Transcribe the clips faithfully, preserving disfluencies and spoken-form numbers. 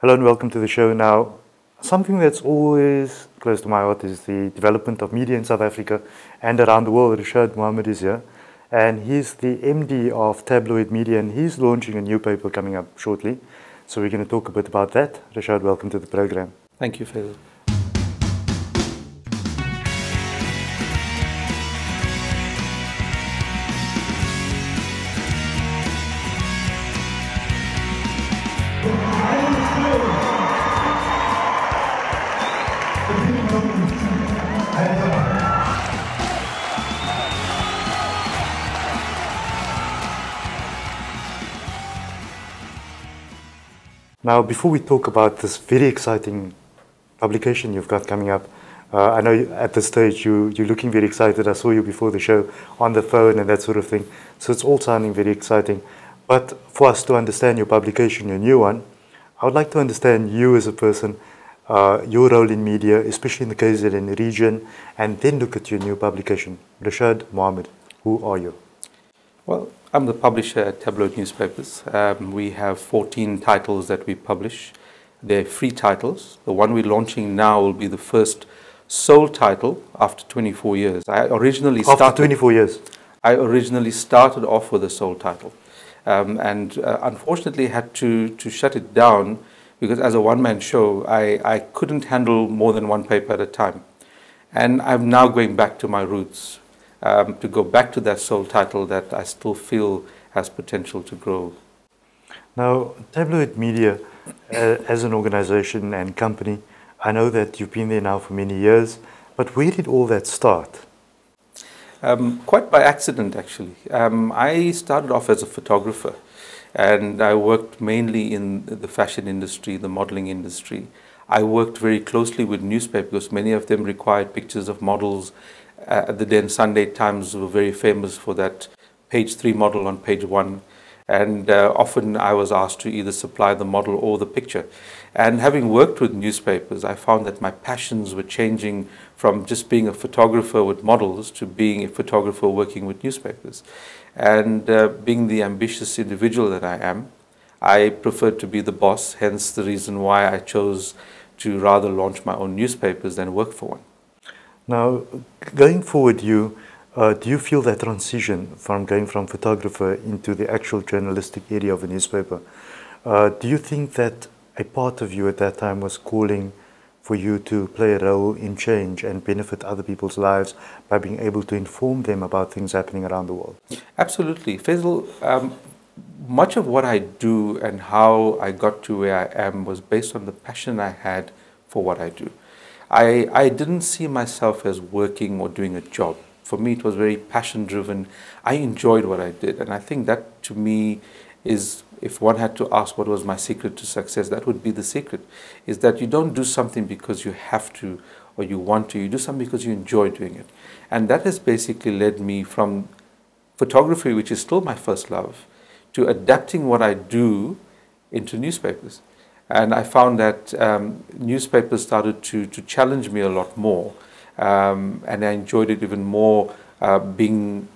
Hello and welcome to the show. Now, something that's always close to my heart is the development of media in South Africa and around the world. Rishaad Mahomed is here, and he's the M D of Tabloid Media, and he's launching a new paper coming up shortly. So we're going to talk a bit about that. Rishaad, welcome to the program. Thank you, Faizal. Now, before we talk about this very exciting publication you've got coming up, uh, I know you, at this stage you, you're looking very excited. I saw you before the show on the phone and that sort of thing. So it's all sounding very exciting. But for us to understand your publication, your new one, I would like to understand you as a person, uh, your role in media, especially in the K Z N region, and then look at your new publication. Rishaad Mahomed, who are you? Well, I'm the publisher at Tabloid Newspapers. Um, we have fourteen titles that we publish. They're free titles. The one we're launching now will be the first sole title after twenty-four years. I originally started, after twenty-four years? I originally started off with a sole title um, and uh, unfortunately had to, to shut it down because as a one-man show, I, I couldn't handle more than one paper at a time. And I'm now going back to my roots. Um, to go back to that sole title that I still feel has potential to grow. Now, Tabloid Media, uh, as an organization and company, I know that you've been there now for many years, but where did all that start? Um, quite by accident, actually. Um, I started off as a photographer, and I worked mainly in the fashion industry, the modeling industry. I worked very closely with newspapers, because many of them required pictures of models. Uh, the then Sunday Times were very famous for that page three model on page one, and uh, often I was asked to either supply the model or the picture. And having worked with newspapers, I found that my passions were changing from just being a photographer with models to being a photographer working with newspapers. And uh, being the ambitious individual that I am, I preferred to be the boss, hence the reason why I chose to rather launch my own newspapers than work for one. Now, going forward, you, uh, do you feel that transition from going from photographer into the actual journalistic area of a newspaper? Uh, do you think that a part of you at that time was calling for you to play a role in change and benefit other people's lives by being able to inform them about things happening around the world? Absolutely. Faizal, um, much of what I do and how I got to where I am was based on the passion I had for what I do. I, I didn't see myself as working or doing a job. For me, it was very passion-driven. I enjoyed what I did. And I think that, to me, is, if one had to ask what was my secret to success, that would be the secret, is that you don't do something because you have to or you want to. You do something because you enjoy doing it. And that has basically led me from photography, which is still my first love, to adapting what I do into newspapers. And I found that um, newspapers started to, to challenge me a lot more. Um, and I enjoyed it even more, uh, being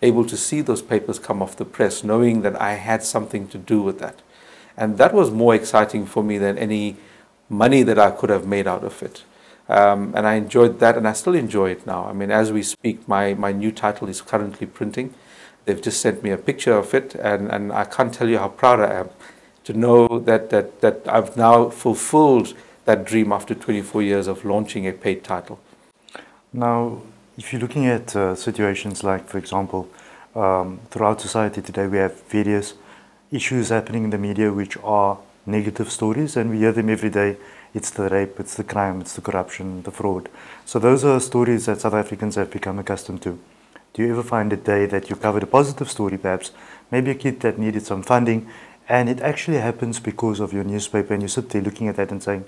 able to see those papers come off the press, knowing that I had something to do with that. And that was more exciting for me than any money that I could have made out of it. Um, and I enjoyed that, and I still enjoy it now. I mean, as we speak, my, my new title is currently printing. They've just sent me a picture of it, and, and I can't tell you how proud I am to know that, that, that I've now fulfilled that dream after twenty-four years of launching a paid title. Now, if you're looking at uh, situations like, for example, um, throughout society today, we have various issues happening in the media which are negative stories, and we hear them every day. It's the rape, it's the crime, it's the corruption, the fraud. So those are stories that South Africans have become accustomed to. Do you ever find a day that you covered a positive story, perhaps? Maybe a kid that needed some funding, and it actually happens because of your newspaper, and you sit there looking at that and saying,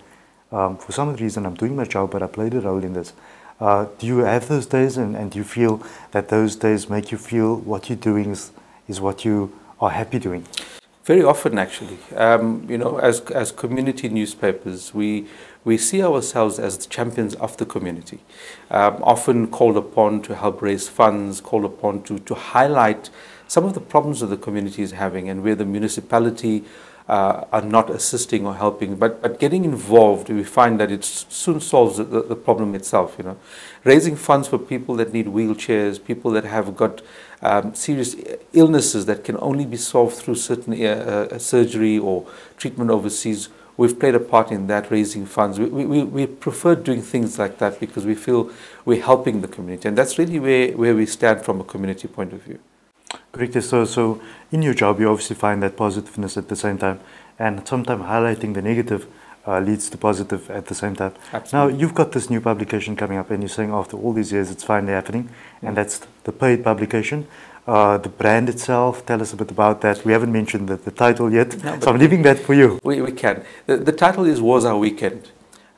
um, for some reason I'm doing my job, but I played a role in this. Uh, do you have those days, and, and do you feel that those days make you feel what you're doing is, is what you are happy doing? Very often, actually. Um, you know, as, as community newspapers, we, we see ourselves as the champions of the community, um, often called upon to help raise funds, called upon to, to highlight some of the problems that the community is having and where the municipality uh, are not assisting or helping, but, but getting involved, we find that it soon solves the, the problem itself, you know. Raising funds for people that need wheelchairs, people that have got um, serious illnesses that can only be solved through certain uh, surgery or treatment overseas. We've played a part in that, raising funds. We, we, we prefer doing things like that because we feel we're helping the community. And that's really where, where we stand from a community point of view. Correct. So, so in your job, you obviously find that positiveness at the same time. And sometimes highlighting the negative uh, leads to positive at the same time. Absolutely. Now, you've got this new publication coming up and you're saying after all these years, it's finally happening. Mm-hmm. And that's the paid publication. Uh, the brand itself, tell us a bit about that. We haven't mentioned the, the title yet, no, so I'm leaving that for you. We, we can. The, the title is Woza Weekend.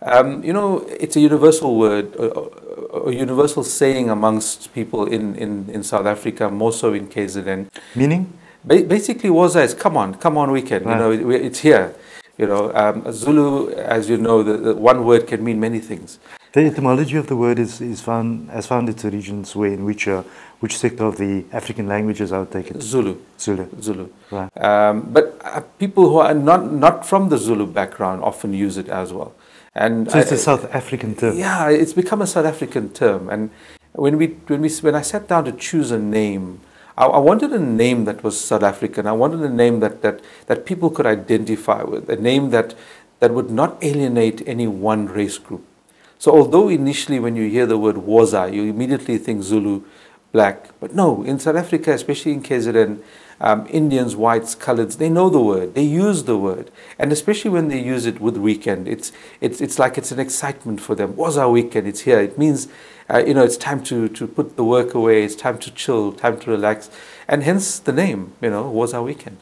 Um, you know, it's a universal word, a, a universal saying amongst people in, in, in South Africa, more so in K Z N. Meaning? Ba basically, Woza is come on, come on weekend. Right. You know, it, we, it's here. You know, um, Zulu, as you know, the, the one word can mean many things. The etymology of the word is, is found, has found its origins where in which, uh, which sector of the African languages I would take it? Zulu. Zulu. Zulu. Right. Um, but uh, people who are not, not from the Zulu background often use it as well. And so it's I, a South African term. Yeah, it's become a South African term. And when, we, when, we, when I sat down to choose a name, I, I wanted a name that was South African. I wanted a name that, that, that people could identify with, a name that, that would not alienate any one race group. So although initially when you hear the word Woza, you immediately think Zulu, black. But no, in South Africa, especially in K Z N, um, Indians, whites, coloureds, they know the word. They use the word. And especially when they use it with weekend, it's, it's, it's like it's an excitement for them. Woza weekend, it's here. It means, uh, you know, it's time to, to put the work away. It's time to chill, time to relax. And hence the name, you know, Woza weekend.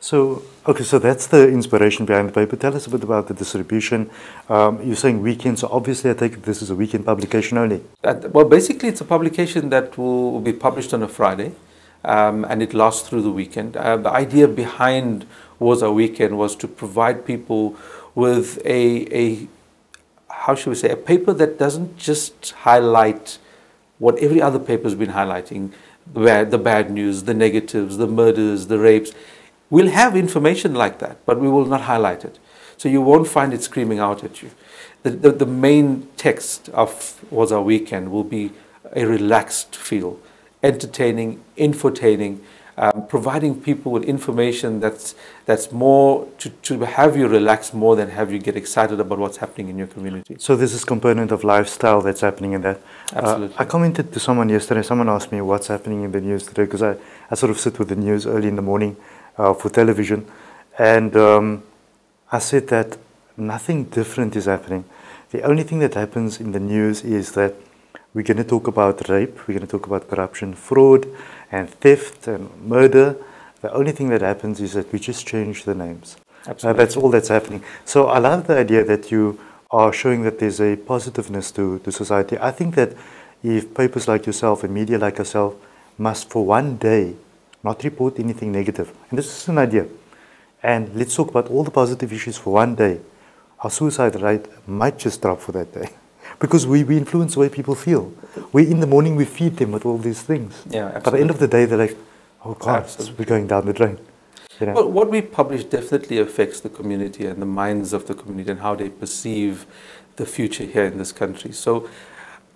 So, okay, so that's the inspiration behind the paper. Tell us a bit about the distribution. Um, you're saying weekend, so obviously I take it this is a weekend publication only. That, well, basically it's a publication that will be published on a Friday um, and it lasts through the weekend. Uh, the idea behind Woza Weekend was to provide people with a, a, how should we say, a paper that doesn't just highlight what every other paper's been highlighting, the bad, the bad news, the negatives, the murders, the rapes. We'll have information like that, but we will not highlight it. So you won't find it screaming out at you. The, the, the main text of Woza Weekend will be a relaxed feel, entertaining, infotaining, um, providing people with information that's, that's more to, to have you relax more than have you get excited about what's happening in your community. So this is component of lifestyle that's happening in that. Absolutely. Uh, I commented to someone yesterday, someone asked me what's happening in the news today, because I, I sort of sit with the news early in the morning. Uh, for television, and um, I said that nothing different is happening. The only thing that happens in the news is that we're going to talk about rape, we're going to talk about corruption, fraud, and theft, and murder. The only thing that happens is that we just change the names. Absolutely. Uh, that's all that's happening. So I love the idea that you are showing that there's a positiveness to, to society. I think that if papers like yourself and media like yourself must for one day not report anything negative. And this is an idea. And let's talk about all the positive issues for one day. Our suicide rate might just drop for that day. Because we, we influence the way people feel. We, in the morning, we feed them with all these things. Yeah, absolutely. But at the end of the day, they're like, oh God, we're going down the drain. You know? Well, what we publish definitely affects the community and the minds of the community and how they perceive the future here in this country. So,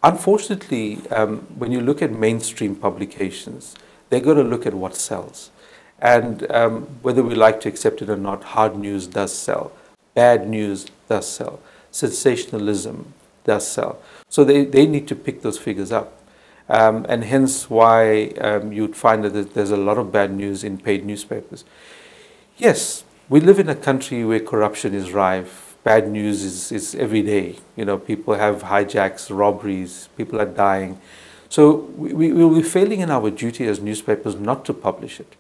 unfortunately, um, when you look at mainstream publications, they're going to look at what sells. And um, whether we like to accept it or not, hard news does sell. Bad news does sell. Sensationalism does sell. So they, they need to pick those figures up. Um, and hence why um, you'd find that there's a lot of bad news in paid newspapers. Yes, we live in a country where corruption is rife. Bad news is, is every day. You know, people have hijacks, robberies, people are dying. So we, we will be failing in our duty as newspapers not to publish it.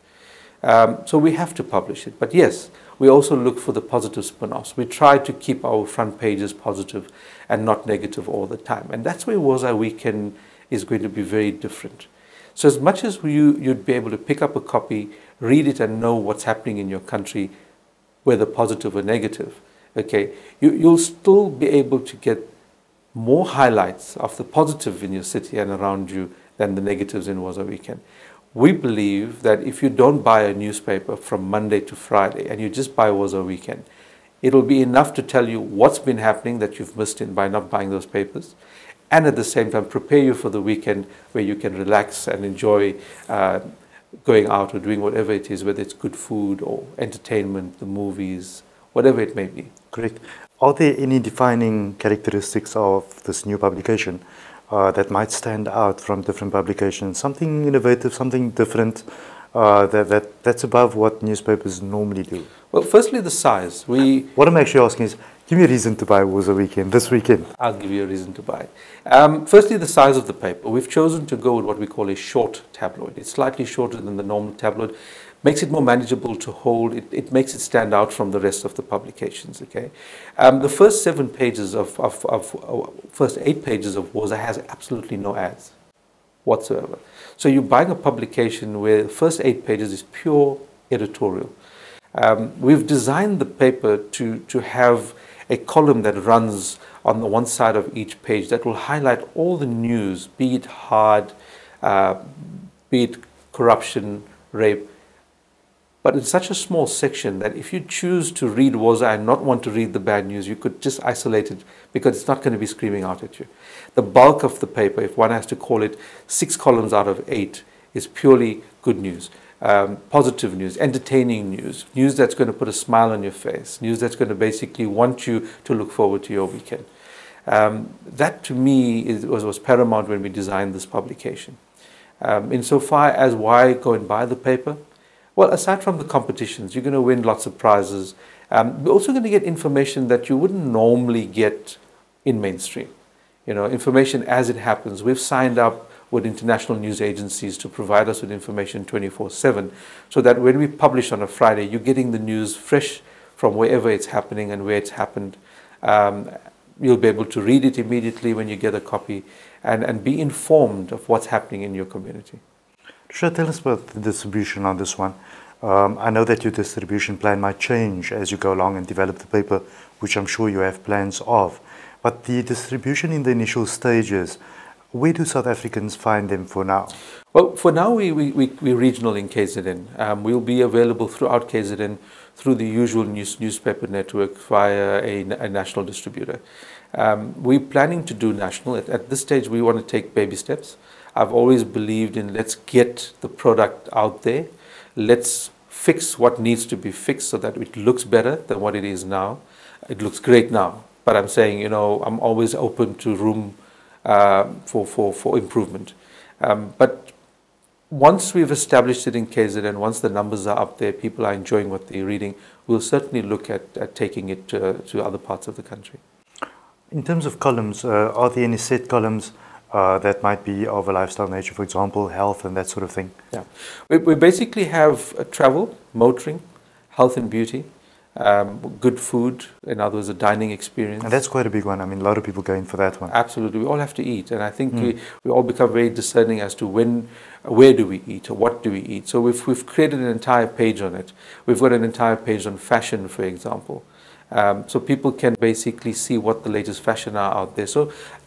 Um, so we have to publish it. But yes, we also look for the positive spin-offs. We try to keep our front pages positive and not negative all the time. And that's where Woza Weekend is going to be very different. So as much as you, you'd be able to pick up a copy, read it and know what's happening in your country, whether positive or negative, okay, you, you'll still be able to get more highlights of the positive in your city and around you than the negatives in Woza Weekend. we believe that if you don't buy a newspaper from Monday to Friday and you just buy Woza Weekend, it'll be enough to tell you what's been happening that you've missed in by not buying those papers, and at the same time prepare you for the weekend where you can relax and enjoy uh, going out or doing whatever it is, whether it's good food or entertainment, the movies, whatever it may be. Correct. Are there any defining characteristics of this new publication uh, that might stand out from different publications? Something innovative, something different uh, that, that, that's above what newspapers normally do? Well, firstly, the size. We What I'm actually asking is, give me a reason to buy Woza Weekend this weekend. I'll give you a reason to buy it. Um, firstly, the size of the paper. We've chosen to go with what we call a short tabloid. It's slightly shorter than the normal tabloid. Makes it more manageable to hold. It, it makes it stand out from the rest of the publications. Okay, um, the first seven pages of, of, of, of first eight pages of Woza has absolutely no ads whatsoever. So you're buying a publication where the first eight pages is pure editorial. Um, we've designed the paper to to have a column that runs on the one side of each page that will highlight all the news, be it hard, uh, be it corruption, rape. But in such a small section that if you choose to read Woza and not want to read the bad news, you could just isolate it because it's not going to be screaming out at you. The bulk of the paper, if one has to call it six columns out of eight, is purely good news, um, positive news, entertaining news, news that's going to put a smile on your face, news that's going to basically want you to look forward to your weekend. Um, that to me is, was, was paramount when we designed this publication. Um, insofar as why go and buy the paper? Well, aside from the competitions, you're going to win lots of prizes. Um, you're also going to get information that you wouldn't normally get in mainstream. You know, information as it happens. We've signed up with international news agencies to provide us with information twenty-four seven, so that when we publish on a Friday, you're getting the news fresh from wherever it's happening and where it's happened. Um, you'll be able to read it immediately when you get a copy and, and be informed of what's happening in your community. Rishaad, tell us about the distribution on this one. Um, I know that your distribution plan might change as you go along and develop the paper, which I'm sure you have plans of. But the distribution in the initial stages, where do South Africans find them for now? Well, for now, we, we, we, we're regional in K Z N. Um, we'll be available throughout K Z N through the usual news, newspaper network via a, a national distributor. Um, we're planning to do national. At, at this stage, we want to take baby steps. I've always believed in let's get the product out there. Let's fix what needs to be fixed so that it looks better than what it is now. It looks great now, but I'm saying, you know, I'm always open to room uh, for, for, for improvement. Um, but once we've established it in K Z N, once the numbers are up there, people are enjoying what they're reading, we'll certainly look at, at taking it uh, to other parts of the country. In terms of columns, uh, are there any set columns Uh, that might be of a lifestyle nature, for example, health and that sort of thing? Yeah, we, we basically have uh, travel, motoring, health and beauty, um, good food, in other words, a dining experience. And that's quite a big one. I mean, a lot of people go in for that one. Absolutely. We all have to eat. And I think mm. we, we all become very discerning as to when, where do we eat or what do we eat. So we've, we've created an entire page on it. We've got an entire page on fashion, for example. Um, so people can basically see what the latest fashion are out there. So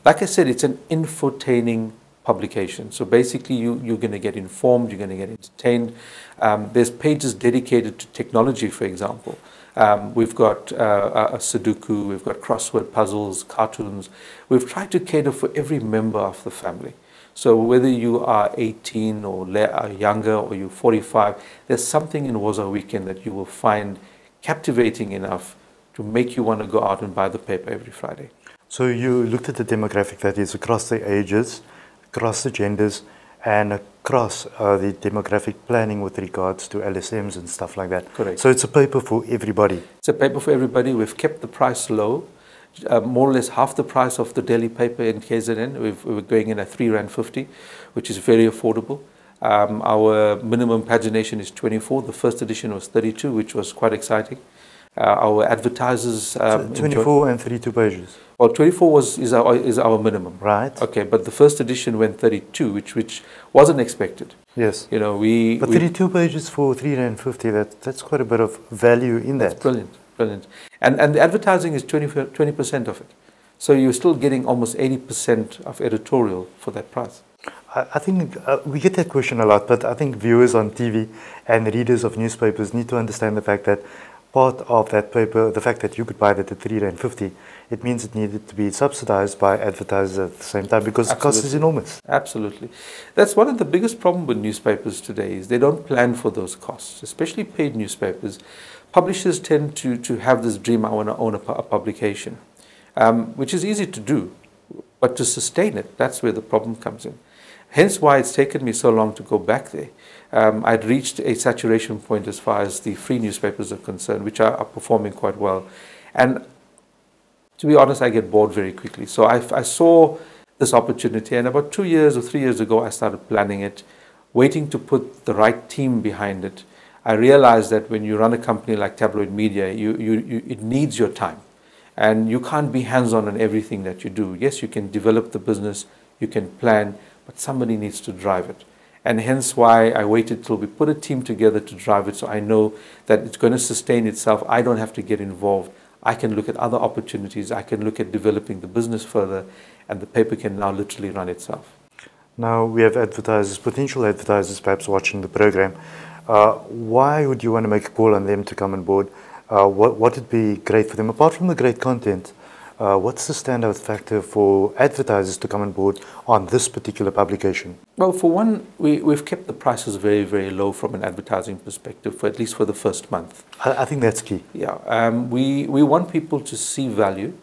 like I said, it's an infotaining publication. So basically you, you're going to get informed, you're going to get entertained. Um, there's pages dedicated to technology, for example. Um, we've got uh, a Sudoku, we've got crossword puzzles, cartoons. We've tried to cater for every member of the family. So whether you are eighteen or younger or you're forty-five, there's something in Woza Weekend that you will find captivating enough to make you want to go out and buy the paper every Friday. So you looked at the demographic that is across the ages, across the genders, and across uh, the demographic planning with regards to L S Ms and stuff like that. Correct. So it's a paper for everybody. It's a paper for everybody. We've kept the price low, uh, more or less half the price of the daily paper in K Z N. We've, we're going in at three rand fifty, which is very affordable. Um, our minimum pagination is twenty-four. The first edition was thirty-two, which was quite exciting. Uh, our advertisers... Um, twenty-four and thirty-two pages? Well, twenty-four was, is, our, is our minimum. Right. Okay, but the first edition went thirty-two, which which wasn't expected. Yes. You know, we... But we, thirty-two pages for three rand fifty, that, that's quite a bit of value in that. That's brilliant, brilliant. And, and the advertising is twenty percent of it. So you're still getting almost eighty percent of editorial for that price. I, I think uh, we get that question a lot, but I think viewers on T V and readers of newspapers need to understand the fact that part of that paper, the fact that you could buy that at three rand fifty, it means it needed to be subsidized by advertisers at the same time because Absolutely. The cost is enormous. Absolutely. That's one of the biggest problems with newspapers today is they don't plan for those costs, especially paid newspapers. Publishers tend to, to have this dream, I want to own a, a publication, um, which is easy to do, but to sustain it, that's where the problem comes in. Hence why it's taken me so long to go back there. Um, I'd reached a saturation point as far as the free newspapers are concerned, which are, are performing quite well. And to be honest, I get bored very quickly. So I, I saw this opportunity, and about two years or three years ago, I started planning it, waiting to put the right team behind it. I realized that when you run a company like Tabloid Media, you, you, you, it needs your time. And you can't be hands-on on everything that you do. Yes, you can develop the business, you can plan, but somebody needs to drive it. And hence why I waited till we put a team together to drive it, so I know that it's going to sustain itself. I don't have to get involved. I can look at other opportunities. I can look at developing the business further, and the paper can now literally run itself. Now we have advertisers, potential advertisers perhaps watching the program. Uh, why would you want to make a call on them to come on board? Uh, what what would be great for them, apart from the great content? Uh, what's the standout factor for advertisers to come on board on this particular publication? Well, for one, we, we've kept the prices very, very low from an advertising perspective, for at least for the first month. I, I think that's key. Yeah, um, we, we want people to see value.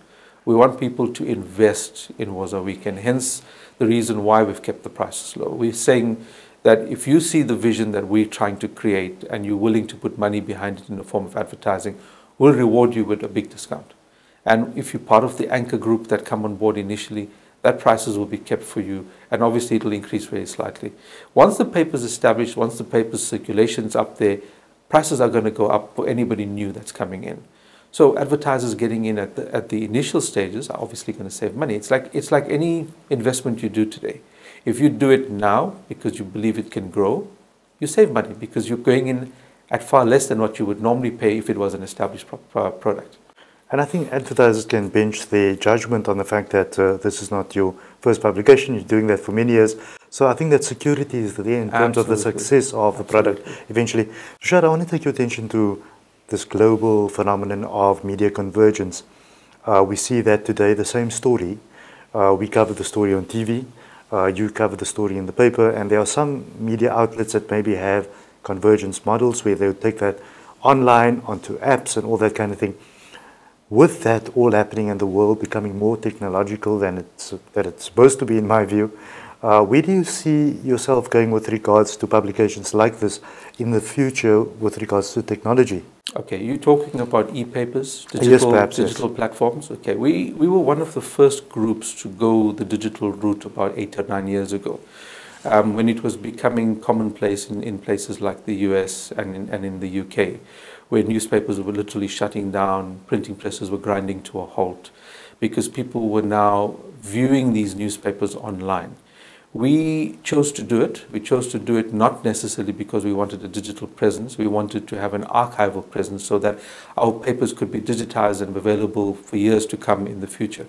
We want people to invest in Woza Weekend, hence the reason why we've kept the prices low. We're saying that if you see the vision that we're trying to create and you're willing to put money behind it in the form of advertising, we'll reward you with a big discount. And if you're part of the anchor group that come on board initially, that prices will be kept for you, and obviously it'll increase very slightly. Once the paper's established, once the paper's circulation's up there, prices are going to go up for anybody new that's coming in. So advertisers getting in at the, at the initial stages are obviously going to save money. It's like, it's like any investment you do today. If you do it now because you believe it can grow, you save money because you're going in at far less than what you would normally pay if it was an established product. And I think advertisers can bench their judgment on the fact that uh, this is not your first publication, you're doing that for many years. So I think that security is there in terms Absolutely. Of the success of Absolutely. The product eventually. Rishaad, I want to take your attention to this global phenomenon of media convergence. Uh, we see that today, the same story. Uh, we cover the story on T V. Uh, you cover the story in the paper, and there are some media outlets that maybe have convergence models where they would take that online onto apps and all that kind of thing. With that all happening and the world becoming more technological than it's, that it's supposed to be, in my view, uh, where do you see yourself going with regards to publications like this in the future with regards to technology? Okay, you're talking about e-papers, digital, yes, perhaps, digital yes. platforms. Okay, we, we were one of the first groups to go the digital route about eight or nine years ago, um, when it was becoming commonplace in, in places like the U S and in, and in the U K, where newspapers were literally shutting down, printing presses were grinding to a halt, because people were now viewing these newspapers online. We chose to do it. We chose to do it not necessarily because we wanted a digital presence. We wanted to have an archival presence so that our papers could be digitized and available for years to come in the future.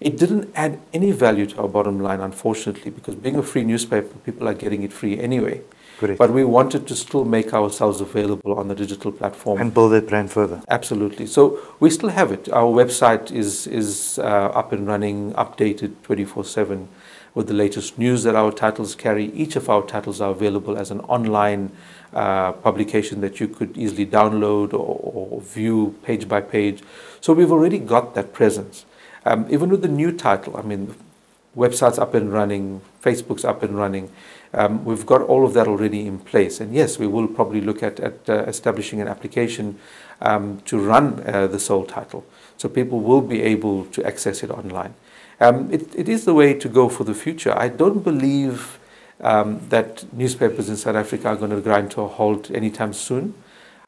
It didn't add any value to our bottom line, unfortunately, because being a free newspaper, people are getting it free anyway. Correct. But we wanted to still make ourselves available on the digital platform. And build that brand further. Absolutely. So we still have it. Our website is, is uh, up and running, updated twenty-four seven. With the latest news that our titles carry. Each of our titles are available as an online uh, publication that you could easily download or, or view page by page. So we've already got that presence. Um, even with the new title, I mean, website's up and running, Facebook's up and running. Um, we've got all of that already in place. And yes, we will probably look at, at uh, establishing an application um, to run uh, the sole title. So people will be able to access it online. Um, it, it is the way to go for the future. I don't believe um, that newspapers in South Africa are going to grind to a halt anytime soon.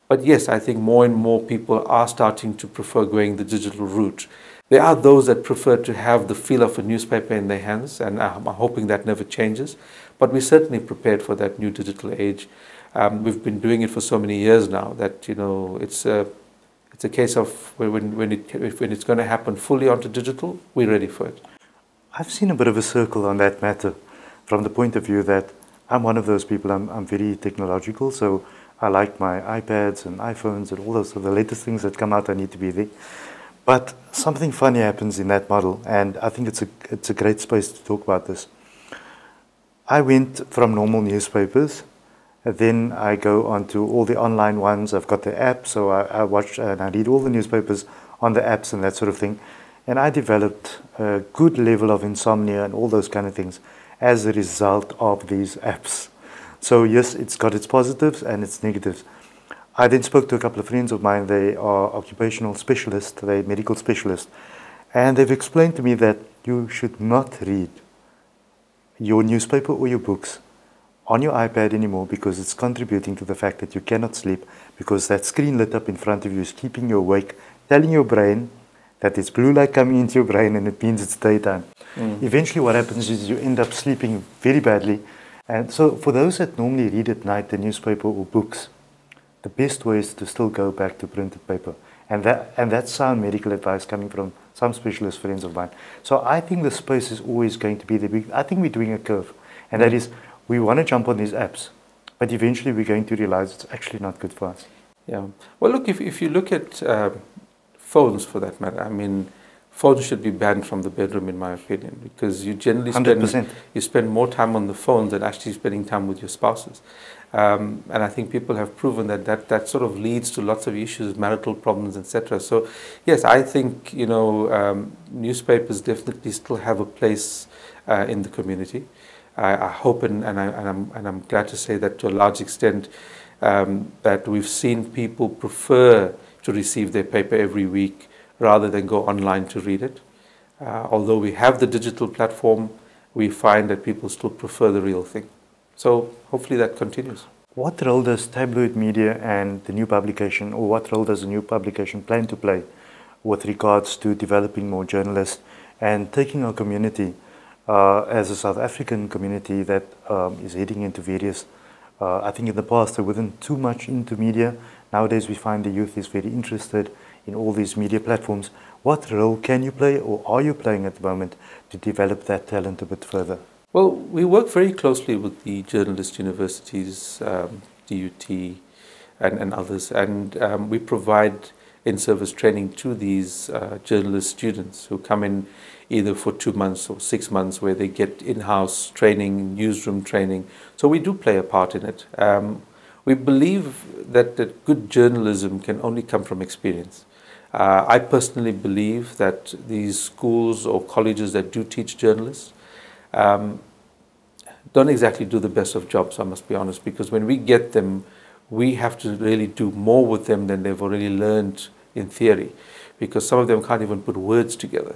But yes, I think more and more people are starting to prefer going the digital route. There are those that prefer to have the feel of a newspaper in their hands, and I'm hoping that never changes. But we're certainly prepared for that new digital age. Um, we've been doing it for so many years now that, you know, it's a... Uh, It's a case of when, when, it, when it's going to happen fully onto digital, we're ready for it. I've seen a bit of a circle on that matter. from the point of view that I'm one of those people, I'm, I'm very technological, so I like my iPads and iPhones and all those, so the latest things that come out, I need to be there. But something funny happens in that model, and I think it's a, it's a great space to talk about this. I went from normal newspapers, and then I go onto all the online ones. I've got the app, so I, I watch and I read all the newspapers on the apps and that sort of thing. And I developed a good level of insomnia and all those kind of things as a result of these apps. So yes, it's got its positives and its negatives. I then spoke to a couple of friends of mine. They are occupational specialists, they're medical specialists. And they've explained to me that you should not read your newspaper or your books on your iPad anymore, because it's contributing to the fact that you cannot sleep, because that screen lit up in front of you is keeping you awake, telling your brain that it's blue light coming into your brain and it means it's daytime. Mm. Eventually what happens is you end up sleeping very badly. And so for those that normally read at night the newspaper or books, the best way is to still go back to printed paper. And, that, and that's sound medical advice coming from some specialist friends of mine. So I think the space is always going to be there. I think we're doing a curve. And that is, we want to jump on these apps, but eventually we're going to realize it's actually not good for us. Yeah. Well, look, if, if you look at uh, phones for that matter, I mean, phones should be banned from the bedroom, in my opinion, because you generally spend, you spend more time on the phone than actually spending time with your spouses. Um, and I think people have proven that, that that sort of leads to lots of issues, marital problems, et cetera. So, yes, I think, you know, um, newspapers definitely still have a place uh, in the community. I, I hope and, and, I, and, I'm, and I'm glad to say that to a large extent um, that we've seen people prefer to receive their paper every week rather than go online to read it. Uh, although we have the digital platform, we find that people still prefer the real thing. So hopefully that continues. What role does tabloid media and the new publication, or what role does the new publication plan to play with regards to developing more journalists and taking our community uh, as a South African community that um, is heading into various, uh, I think in the past they weren't too much into media. Nowadays we find the youth is very interested in all these media platforms. What role can you play, or are you playing at the moment, to develop that talent a bit further? Well, we work very closely with the journalist universities, um, D U T and, and others, and um, we provide in-service training to these uh, journalist students who come in either for two months or six months where they get in-house training, newsroom training. So we do play a part in it. Um, we believe that, that good journalism can only come from experience. Uh, I personally believe that these schools or colleges that do teach journalists Um, don't exactly do the best of jobs, I must be honest, because when we get them, we have to really do more with them than they've already learned in theory, because some of them can't even put words together.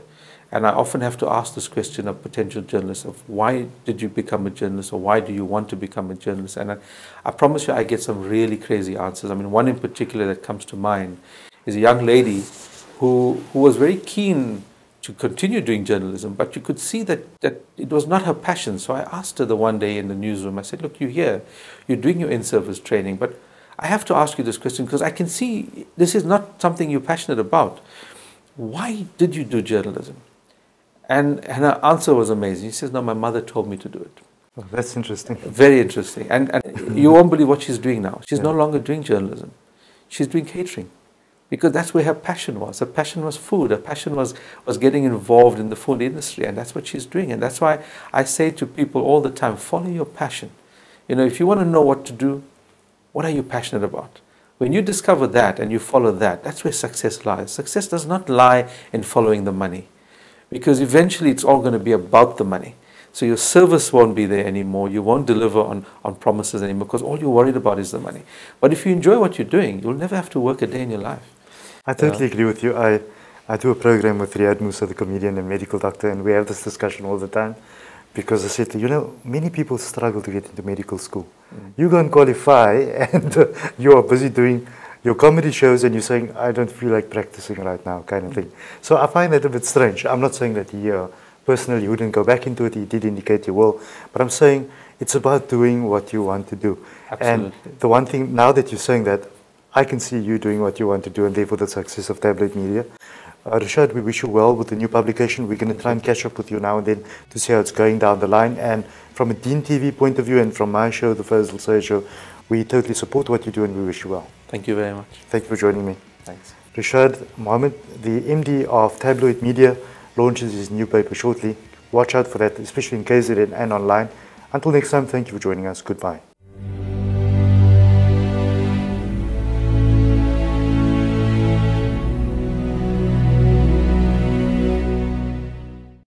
And I often have to ask this question of potential journalists of why did you become a journalist, or why do you want to become a journalist? And I, I promise you I get some really crazy answers. I mean, one in particular that comes to mind is a young lady who, who was very keen to continue doing journalism, but you could see that, that it was not her passion. So I asked her the one day in the newsroom, I said, look, you're here, you're doing your in-service training, but I have to ask you this question because I can see this is not something you're passionate about. Why did you do journalism? And, and her answer was amazing. She says, no, my mother told me to do it. Oh, that's interesting. Very interesting. And, and you won't believe what she's doing now. She's yeah. no longer doing journalism. She's doing catering, because that's where her passion was. Her passion was food. Her passion was, was getting involved in the food industry, and that's what she's doing. And that's why I say to people all the time, follow your passion. You know, if you want to know what to do, what are you passionate about? When you discover that and you follow that, that's where success lies. Success does not lie in following the money, because eventually it's all going to be about the money. So your service won't be there anymore. You won't deliver on, on promises anymore, because all you're worried about is the money. But if you enjoy what you're doing, you'll never have to work a day in your life. I totally yeah. agree with you. I, I do a program with Riyad Musa, the comedian and medical doctor, and we have this discussion all the time, because I said to you, you know, many people struggle to get into medical school. Mm. You go and qualify and uh, you are busy doing your comedy shows and you're saying, I don't feel like practicing right now, kind of thing. So I find that a bit strange. I'm not saying that he uh, personally wouldn't go back into it. He did indicate he will. But I'm saying it's about doing what you want to do. Absolutely. And the one thing, now that you're saying that, I can see you doing what you want to do, and therefore the success of tabloid media. Uh, Rishaad, we wish you well with the new publication. We're going to try and catch up with you now and then to see how it's going down the line. And from a Deen T V point of view and from my show, the Faizal Sayed Show, we totally support what you do and we wish you well. Thank you very much. Thank you for joining me. Thanks. Rishaad Mahomed, the M D of Tabloid Media, launches his new paper shortly. Watch out for that, especially in K Z N and online. Until next time, thank you for joining us. Goodbye.